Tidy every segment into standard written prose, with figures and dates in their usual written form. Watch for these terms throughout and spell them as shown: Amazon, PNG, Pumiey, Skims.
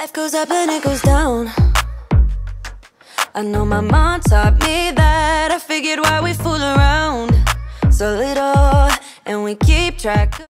Life goes up and it goes down. I know my mom taught me that. I figured why we fool around so little and we keep track.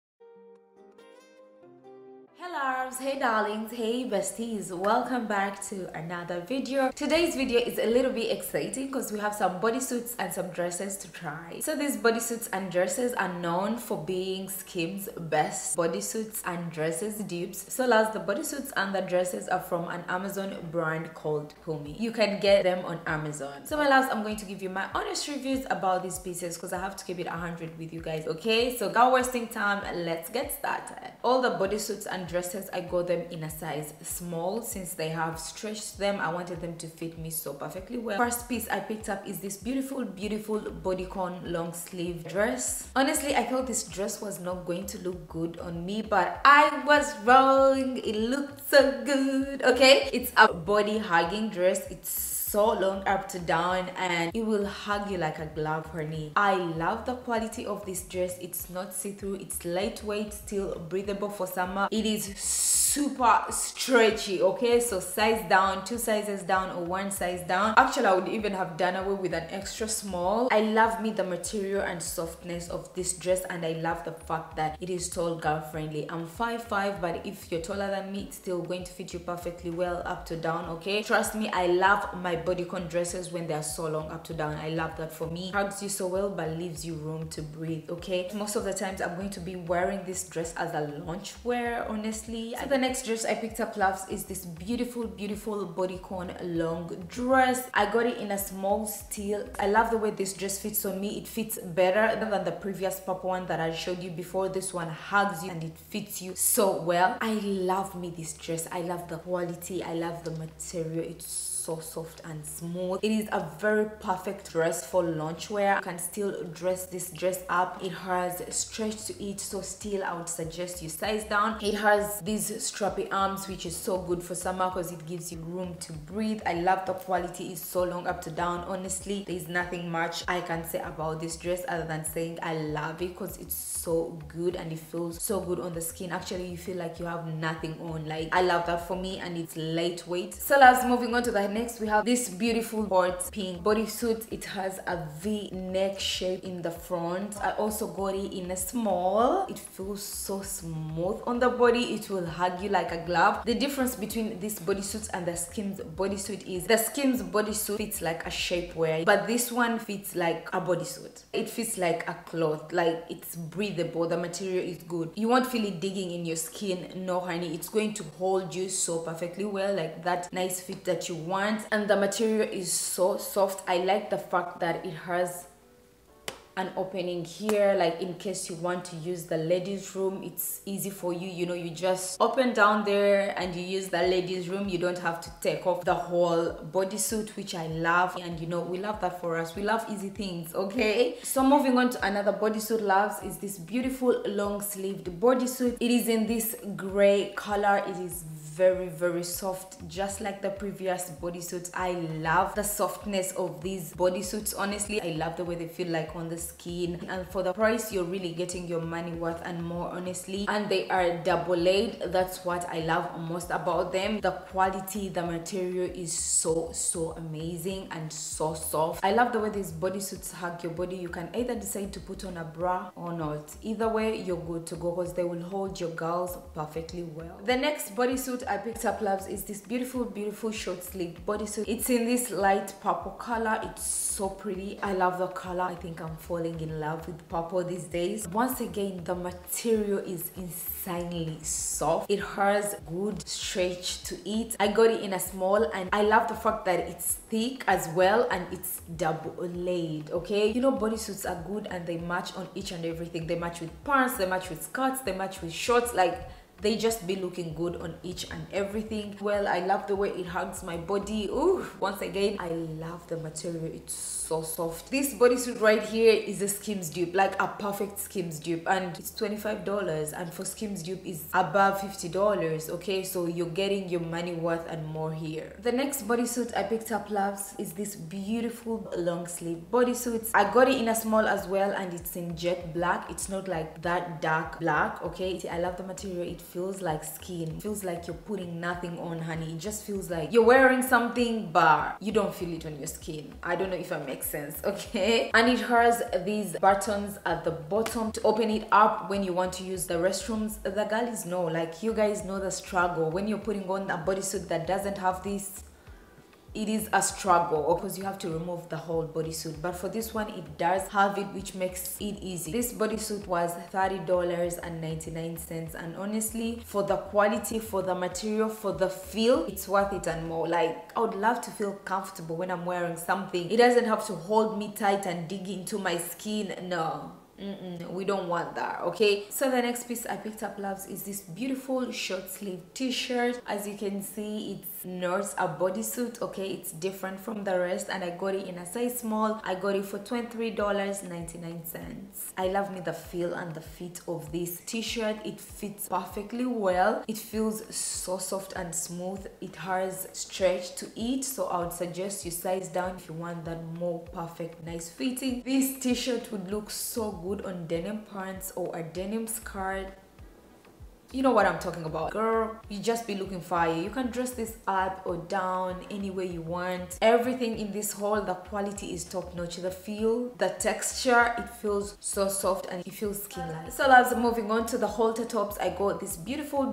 Hey darlings, hey besties, welcome back to another video. Today's video is a little bit exciting because we have some bodysuits and some dresses to try. So these bodysuits and dresses are known for being Skims' best bodysuits and dresses dupes. So last, the bodysuits and the dresses are from an Amazon brand called Pumiey. You can get them on Amazon. So my loves, I'm going to give you my honest reviews about these pieces because I have to keep it 100 with you guys, okay? So without wasting time, let's get started. All the bodysuits and dresses, I got them in a size small. Since they have stretched them, I wanted them to fit me so perfectly well. First piece I picked up is this beautiful bodycon long sleeve dress. Honestly, I thought this dress was not going to look good on me, but I was wrong. It looked so good, okay? It's a body hugging dress. It's so long up to down and it will hug you like a glove, honey. I love the quality of this dress. It's not see-through, it's lightweight, still breathable for summer. It is super stretchy, okay? So size down, 2 sizes down or 1 size down. Actually, I would even have done away with an extra small. I love the material and softness of this dress, and I love the fact that it is tall girl friendly. I'm 5'5", but if you're taller than me, it's still going to fit you perfectly well up to down, okay? Trust me, I love my bodycon dresses when they are so long up to down. I love that for me. Hugs you so well but leaves you room to breathe, okay? Most of the times I'm going to be wearing this dress as a lounge wear, honestly. So the next dress I picked up, loves, is this beautiful bodycon long dress. I got it in a small steel. I love the way this dress fits on me. It fits better than the previous purple one that I showed you before. This one hugs you and it fits you so well. I love this dress. I love the quality. I love the material. It's so soft and smooth. It is a very perfect dress for lounge wear. You can still dress this dress up. It has stretch to it, so still I would suggest you size down. It has these strappy arms, which is so good for summer because it gives you room to breathe. I love the quality. It's so long up to down. Honestly, there's nothing much I can say about this dress other than saying I love it because it's so good and it feels so good on the skin. Actually, you feel like you have nothing on. Like, I love that for me, and it's lightweight. So let's moving on to the next, we have this beautiful hot pink bodysuit. It has a V-neck shape in the front. I also got it in a small. It feels so smooth on the body. It will hug you like a glove. The difference between this bodysuit and the Skims bodysuit is the Skims bodysuit fits like a shapewear, but this one fits like a bodysuit. It fits like a cloth. Like, it's breathable. The material is good. You won't feel it digging in your skin. No, honey. It's going to hold you so perfectly well, like that nice fit that you want. And the material is so soft. I like the fact that it has an opening here, like in case you want to use the ladies room. It's easy for you, you know, you just open down there and you use the ladies room. You don't have to take off the whole bodysuit, which I love, and you know, we love that for us. We love easy things, okay? So moving on to another bodysuit, loves, is this beautiful long sleeved bodysuit. It is in this gray color. It is very soft, just like the previous bodysuits. I love the softness of these bodysuits. Honestly, I love the way they feel like on the skin, and for the price you're really getting your money worth and more, honestly. And they are double-laid. That's what I love most about them. The quality, the material is so amazing and so soft. I love the way these bodysuits hug your body. You can either decide to put on a bra or not. Either way, you're good to go because they will hold your girls perfectly well. The next bodysuit I picked up, loves, is this beautiful short-sleeved bodysuit. It's in this light purple color. It's so pretty. I love the color. I think I'm falling in love with purple these days. Once again, the material is insanely soft. It has good stretch to it. I got it in a small, and I love the fact that it's thick as well and it's double-laid, okay? You know, bodysuits are good and they match on each and everything. They match with pants, they match with skirts, they match with shorts. Like, they just be looking good on each and everything. Well, I love the way it hugs my body. Ooh, once again, I love the material. It's so soft. This bodysuit right here is a Skims dupe, like a perfect Skims dupe, and it's $25, and for Skims dupe is above $50, okay? So you're getting your money worth and more here. The next bodysuit I picked up, loves, is this beautiful long sleeve bodysuit. I got it in a small as well, and it's in jet black. It's not like that dark black, okay? I love the material. It feels like skin. It feels like you're putting nothing on, honey. It just feels like you're wearing something, but you don't feel it on your skin. I don't know if that makes sense, okay? And it has these buttons at the bottom to open it up when you want to use the restrooms. The girlies know, like, you guys know the struggle when you're putting on a bodysuit that doesn't have this. It is a struggle because you have to remove the whole bodysuit, but for this one it does have it, which makes it easy. This bodysuit was $30.99, and honestly, for the quality, for the material, for the feel, it's worth it and more. Like, I would love to feel comfortable when I'm wearing something. It doesn't have to hold me tight and dig into my skin. No. We don't want that, okay? So the next piece I picked up, loves, is this beautiful short sleeve t-shirt. As you can see, it's not a bodysuit, okay? It's different from the rest, and I got it in a size small. I got it for $23.99. I love me the feel and the fit of this t-shirt. It fits perfectly well. It feels so soft and smooth. It has stretch to it, so I would suggest you size down if you want that more perfect, nice fitting. This t-shirt would look so good on denim pants or a denim skirt. You know what I'm talking about, girl. You just be looking fire. You can dress this up or down any way you want. Everything in this haul, the quality is top notch. The feel, the texture, it feels so soft and it feels skin like. So loves, moving on to the halter tops, I got this beautiful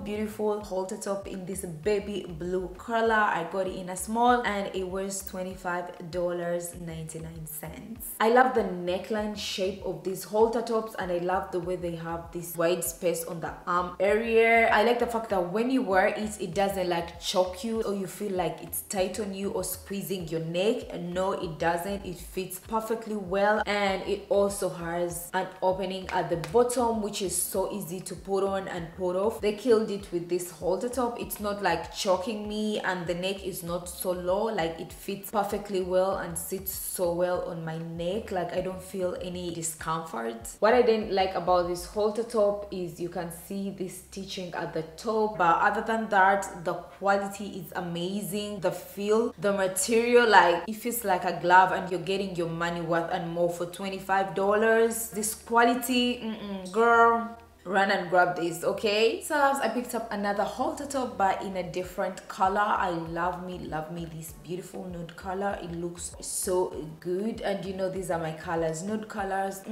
halter top in this baby blue color. I got it in a small and it was $25.99. I love the neckline shape of these halter tops, and I love the way they have this wide space on the arm area. I like the fact that when you wear it, it doesn't like choke you or you feel like it's tight on you or squeezing your neck. No, it doesn't. It fits perfectly well, and it also has an opening at the bottom, which is so easy to put on and put off. They killed it with this halter top. It's not like choking me, and the neck is not so low. Like, it fits perfectly well and sits so well on my neck. Like, I don't feel any discomfort. What I didn't like about this halter top is you can see this stitching at the top, but other than that, the quality is amazing. The feel, the material, like, it feels like a glove, and you're getting your money worth and more for $25. This quality, girl, run and grab this, okay? So loves, I picked up another halter top, but in a different color. I love me this beautiful nude color. It looks so good, and you know these are my colors, nude colors.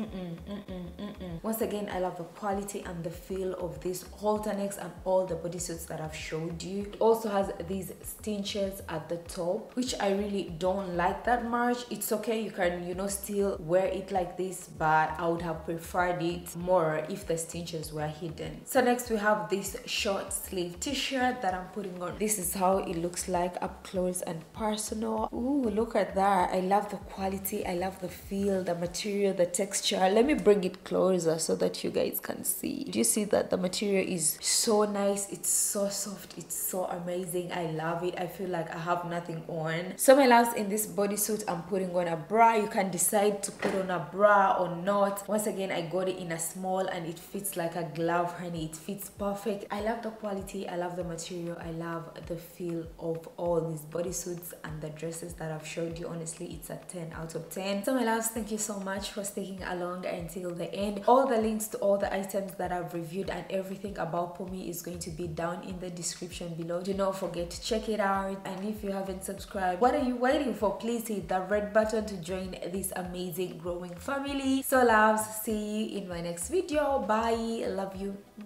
Once again, I love the quality and the feel of this halter necks and all the bodysuits that I've showed you. It also has these cinches at the top, which I really don't like that much. It's okay, you can, you know, still wear it like this, but I would have preferred it more if the cinches were hidden. So next we have this short sleeve t-shirt that I'm putting on. This is how it looks like up close and personal. Ooh, look at that. I love the quality, I love the feel, the material, the texture. Let me bring it closer so that you guys can see. Do you see that the material is so nice? It's so soft, it's so amazing. I love it. I feel like I have nothing on. So my loves, in this bodysuit I'm putting on a bra. You can decide to put on a bra or not. Once again, I got it in a small and it fits like a glove, honey. It fits perfect. I love the quality, I love the material, I love the feel of all these bodysuits and the dresses that I've showed you. Honestly, it's a 10 out of 10. So my loves, thank you so much for sticking along until the end. All the links to all the items that I've reviewed and everything about Pumiey is going to be down in the description below. Do not forget to check it out, and if you haven't subscribed, what are you waiting for? Please hit the red button to join this amazing growing family. So loves, see you in my next video. Bye. I love you.